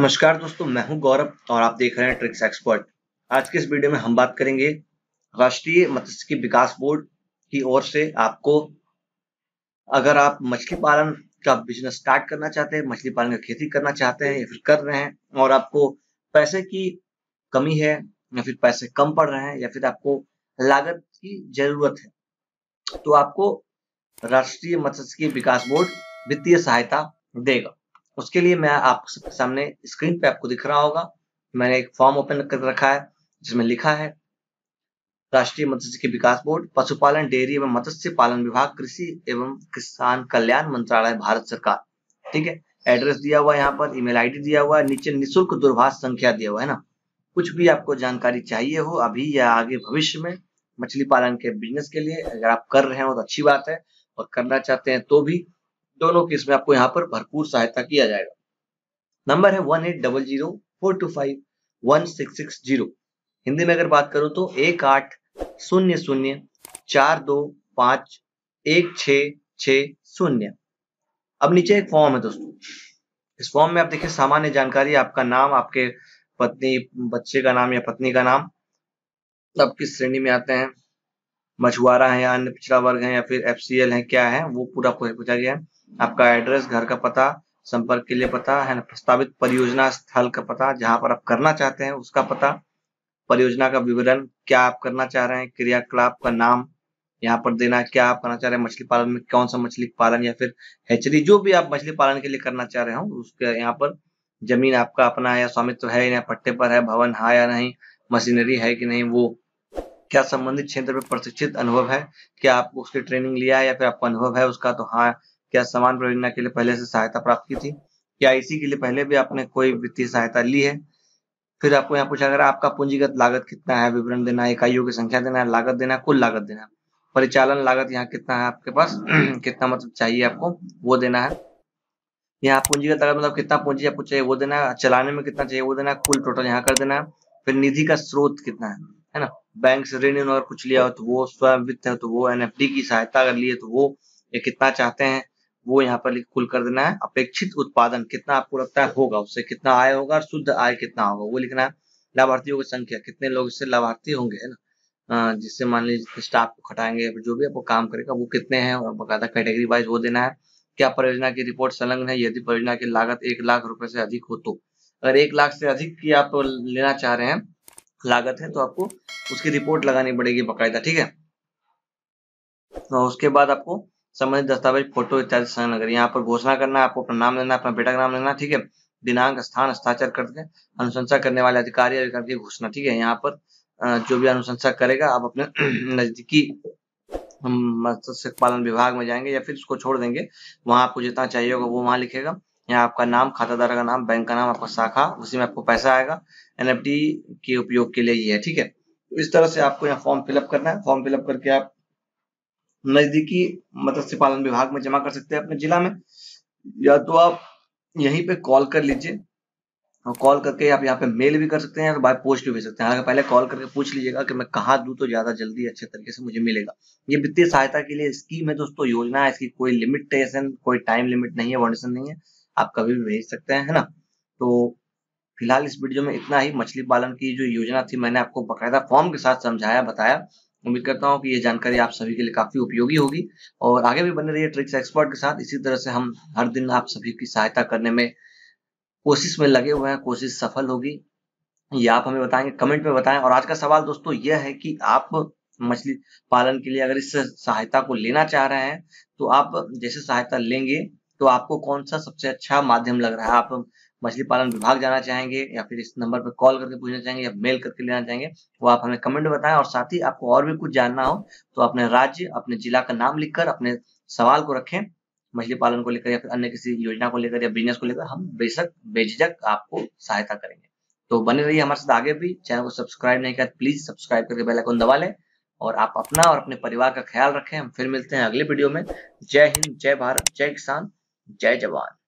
नमस्कार दोस्तों, मैं हूं गौरव और आप देख रहे हैं ट्रिक्स एक्सपर्ट। आज के इस वीडियो में हम बात करेंगे राष्ट्रीय मत्स्य विकास बोर्ड की ओर से आपको, अगर आप मछली पालन का बिजनेस स्टार्ट करना चाहते हैं, मछली पालन की खेती करना चाहते हैं या फिर कर रहे हैं और आपको पैसे की कमी है या फिर पैसे कम पड़ रहे हैं या फिर आपको लागत की जरूरत है, तो आपको राष्ट्रीय मत्स्य विकास बोर्ड वित्तीय सहायता देगा। उसके लिए मैं आप सबके सामने स्क्रीन पे आपको दिख रहा होगा, मैंने एक फॉर्म ओपन कर रखा है जिसमें लिखा है राष्ट्रीय मत्स्य विकास बोर्ड, पशुपालन डेयरी एवं मत्स्य पालन विभाग, कृषि एवं किसान कल्याण मंत्रालय, भारत सरकार। ठीक है, एड्रेस दिया हुआ है यहाँ पर, ईमेल आईडी दिया हुआ है, नीचे निःशुल्क दूरभाष संख्या दिया हुआ है ना। कुछ भी आपको जानकारी चाहिए हो अभी या आगे भविष्य में मछली पालन के बिजनेस के लिए, अगर आप कर रहे हो तो अच्छी बात है और करना चाहते हैं तो भी, दोनों केस में आपको यहाँ पर भरपूर सहायता किया जाएगा। नंबर है 1800-425-1660। हिंदी में अगर बात करूं तो 1800-425-1660। अब नीचे एक फॉर्म है दोस्तों, इस फॉर्म में आप देखिए सामान्य जानकारी, आपका नाम, आपके पत्नी, बच्चे का नाम या पत्नी का नाम, आप किस श्रेणी में आते हैं, मछुआरा है या अन्य पिछड़ा वर्ग है या फिर FCL है, क्या है वो पूरा पूछा गया है। आपका एड्रेस, घर का पता, संपर्क के लिए पता है ना, प्रस्तावित परियोजना स्थल का पता जहां पर आप करना चाहते हैं उसका पता, परियोजना का विवरण, क्या आप करना चाह रहे हैं, क्रियाकलाप का नाम यहाँ पर देना, क्या आप करना चाह रहे हैं मछली पालन में, कौन सा मछली पालन या फिर हैचरी, जो भी आप मछली पालन के लिए करना चाह रहे हो उसके यहाँ पर, जमीन आपका अपना है या स्वामित्व है या पट्टे पर है, भवन है या नहीं, मशीनरी है कि नहीं वो, क्या संबंधित क्षेत्र में प्रशिक्षित अनुभव है, क्या आपको उसकी ट्रेनिंग लिया है या फिर आपको अनुभव है उसका तो हाँ, क्या समान परियोजना के लिए पहले से सहायता प्राप्त की थी, क्या इसी के लिए पहले भी आपने कोई वित्तीय सहायता ली है। फिर आपको यहाँ पूछा गया आपका पूंजीगत लागत कितना है, विवरण देना है, इकाइयों की संख्या देना है, लागत देना है, कुल लागत देना है, परिचालन लागत यहाँ कितना है आपके पास कितना मतलब चाहिए आपको वो देना है, यहाँ पूंजीगत लागत मतलब कितना पूंजी आपको चाहिए वो देना है, चलाने में कितना चाहिए वो देना है, कुल टोटल यहाँ कर देना है। फिर निधि का स्रोत कितना है ना, बैंक से ऋण अगर कुछ लिया हो तो वो, स्वयं वित्त है तो वो, NFD की सहायता अगर लिए तो वो, ये कितना चाहते हैं वो यहाँ पर कुल कर देना है। अपेक्षित उत्पादन कितना आपको लगता है होगा, उससे कितना आय होगा और शुद्ध आय कितना होगा वो लिखना है। लाभार्थियों की संख्या, कितने लोग इससे लाभार्थी होंगे है ना, जिससे मान लीजिए स्टाफ को खटाएंगे जो भी आपको काम करेगा वो कितने हैं, बकायदा कैटेगरी वाइज वो देना है। क्या परियोजना की रिपोर्ट संलग्न है यदि परियोजना की लागत 1,00,000 रुपए से अधिक हो तो, अगर 1,00,000 से अधिक की आप लेना चाह रहे हैं लागत है तो आपको उसकी रिपोर्ट लगानी पड़ेगी बकायदा। ठीक है, और उसके बाद आपको संबंधित दस्तावेज, फोटो इत्यादि संलग्न, यहाँ पर घोषणा करना है, आपको अपना नाम लेना, अपना बेटा का नाम लेना, ठीक है, दिनांक, स्थान, हस्ताक्षर करके, अनुशंसा करने वाले अधिकारी, अधिकार की घोषणा। ठीक है, यहाँ पर जो भी अनुशंसा करेगा आप अपने नजदीकी मत्स्य पालन विभाग में जाएंगे या फिर उसको छोड़ देंगे, वहां आपको जितना चाहिए होगा वो वहां लिखेगा। यहाँ आपका नाम, खातादार का नाम, बैंक का नाम, आपका शाखा, उसी में आपको पैसा आएगा, NFD के उपयोग के लिए ये है। ठीक है, तो इस तरह से आपको यहाँ फॉर्म फिलअप करना है। फॉर्म फिलअप करके आप नजदीकी मत्स्य पालन विभाग में जमा कर सकते हैं अपने जिला में, या तो आप यहीं पे कॉल कर लीजिए और कॉल करके आप यहाँ पे मेल भी कर सकते हैं और बाय पोस्ट भी भेज सकते हैं। हालांकि पहले कॉल करके पूछ लीजिएगा कि मैं कहाँ दूं तो ज्यादा जल्दी अच्छे तरीके से मुझे मिलेगा। ये वित्तीय सहायता के लिए स्कीम है दोस्तों, योजना है, इसकी कोई लिमिटेशन, कोई टाइम लिमिट नहीं है, वार्डेशन नहीं है, आप कभी भी भेज सकते हैं है ना। तो फिलहाल इस वीडियो में इतना ही। मछली पालन की जो योजना थी मैंने आपको बकायदा फॉर्म के साथ समझाया, बताया। उम्मीद करता हूं कि ये जानकारी आप सभी के लिए काफी उपयोगी होगी और आगे भी बने रहिए ट्रिक्स एक्सपर्ट के साथ। इसी तरह से हम हर दिन आप सभी की सहायता करने में कोशिश में लगे हुए हैं, कोशिश सफल होगी ये आप हमें बताएंगे, कमेंट में बताएं। और आज का सवाल दोस्तों यह है कि आप मछली पालन के लिए अगर इस सहायता को लेना चाह रहे हैं तो आप जैसे सहायता लेंगे तो आपको कौन सा सबसे अच्छा माध्यम लग रहा है, आप मछली पालन विभाग जाना चाहेंगे या फिर इस नंबर पर कॉल करके पूछना चाहेंगे या मेल करके लेना चाहेंगे, वो आप हमें कमेंट में बताएं। और साथ ही आपको और भी कुछ जानना हो तो अपने राज्य, अपने जिला का नाम लिखकर अपने सवाल को रखें, मछली पालन को लेकर या फिर अन्य किसी योजना को लेकर या बिजनेस को लेकर, हम बेझिझक आपको सहायता करेंगे। तो बने रहिए हमारे साथ आगे भी। चैनल को सब्सक्राइब नहीं किया प्लीज सब्सक्राइब करके बेल आइकन दबा लें और आप अपना और अपने परिवार का ख्याल रखें। हम फिर मिलते हैं अगले वीडियो में। जय हिंद, जय भारत, जय किसान, जय जवान।